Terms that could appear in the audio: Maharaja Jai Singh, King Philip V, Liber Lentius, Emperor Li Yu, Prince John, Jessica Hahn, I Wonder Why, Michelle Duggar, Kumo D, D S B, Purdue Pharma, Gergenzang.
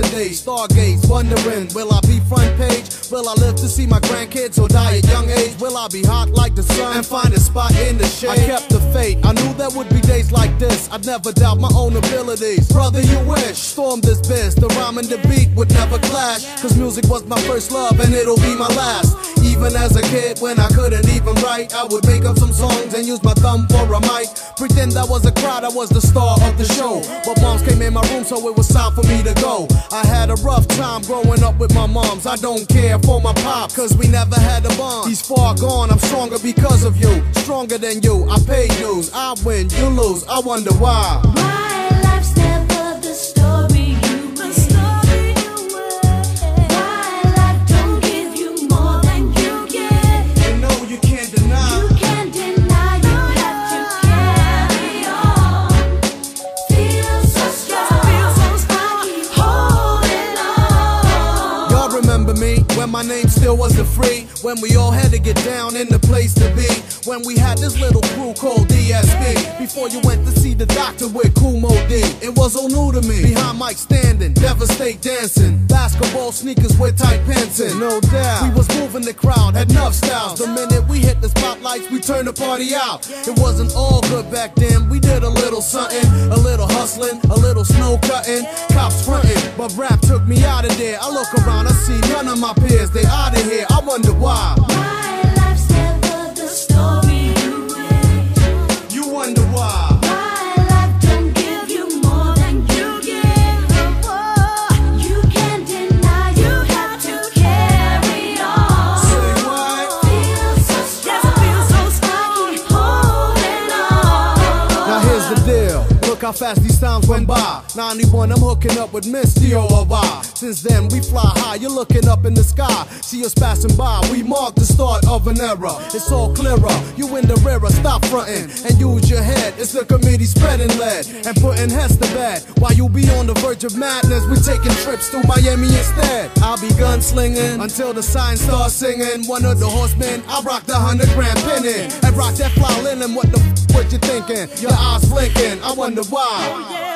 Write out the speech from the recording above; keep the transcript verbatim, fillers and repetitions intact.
yesterday. Stargates, wondering, will I be front page? Will I live to see my grandkids or die at young age? Will I be hot like the sun and find a spot in the shade? I kept the faith, I knew there would be days like this. I'd never doubt my own abilities. Brother, you wish. Storm this biz, the rhyme and the beat would never clash, cause music was my first love and it'll be my last. Even as a kid, when I couldn't even write, I would make up some songs and use my thumb for a mic. Pretend I was a crowd, I was the star of the show. But moms came in my room, so it was time for me to go. I had a rough time growing up with my moms. I don't care for my pop, cause we never had a bond. He's far gone, I'm stronger because of you. Stronger than you, I pay dues. I win, you lose, I wonder why. My life's never the story. When my name still wasn't free, when we all had to get down in the place to be, when we had this little crew called D S B, before you went to see the doctor with Kumo D. It was all new to me, behind Mike standing, devastate dancing, basketball sneakers with tight pants in. No doubt, we was moving the crowd, had enough styles. The minute we hit the spotlights, we turned the party out. It wasn't all good back then, we did a little something, a little hustling, a little snow cutting, cops fronting, but rap took me out of there. I look around, I see none of my peers, they out of here, I wonder why. My life's never the story you made. You wonder why. My life don't give you more than you give. Oh, you can't deny, you have to carry on. Say what? Feel so strong, feel so strong, keep holding on. Now here's the deal. Look how fast these times went by. ninety-one, I'm hooking up with Miss D O R Y. Since then, we fly high, you're looking up in the sky. See us passing by, we mark the start of an era. It's all clearer, you in the rarer, stop fronting and use your head. It's the committee spreading lead and putting heads to bed. While you be on the verge of madness, we taking trips to Miami instead. I'll be gunslinging until the sign starts singing. One of the horsemen, I rock the hundred grand penny and rock that fly linen. What the f*** what you thinking? Your eyes blinking, I wonder why.